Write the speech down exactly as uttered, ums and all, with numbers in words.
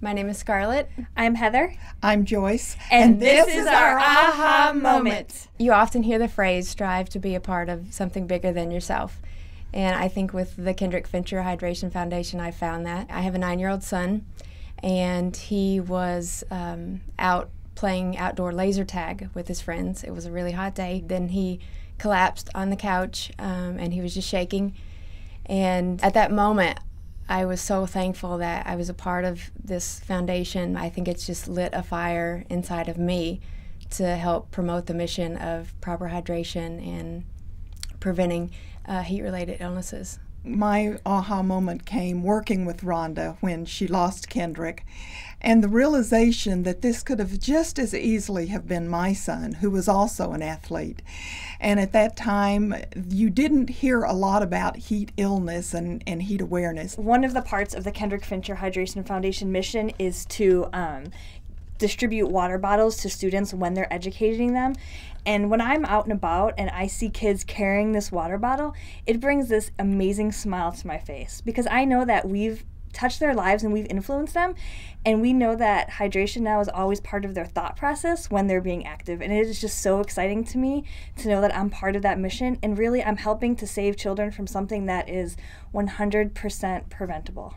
My name is Scarlett. I'm Heather. I'm Joyce. And, and this, this is, is our aha moment. You often hear the phrase, strive to be a part of something bigger than yourself. And I think with the Kendrick Fincher Hydration Foundation, I found that. I have a nine-year-old son, and he was um, out playing outdoor laser tag with his friends. It was a really hot day. Then he collapsed on the couch, um, and he was just shaking. And at that moment, I was so thankful that I was a part of this foundation. I think it's just lit a fire inside of me to help promote the mission of proper hydration and preventing uh, heat-related illnesses. My aha moment came working with Rhonda when she lost Kendrick, and the realization that this could have just as easily have been my son, who was also an athlete. And at that time, you didn't hear a lot about heat illness and, and heat awareness. One of the parts of the Kendrick Fincher Hydration Foundation mission is to um, distribute water bottles to students when they're educating them. And when I'm out and about and I see kids carrying this water bottle, it brings this amazing smile to my face, because I know that we've touched their lives and we've influenced them, and we know that hydration now is always part of their thought process when they're being active. And it is just so exciting to me to know that I'm part of that mission, and really I'm helping to save children from something that is one hundred percent preventable.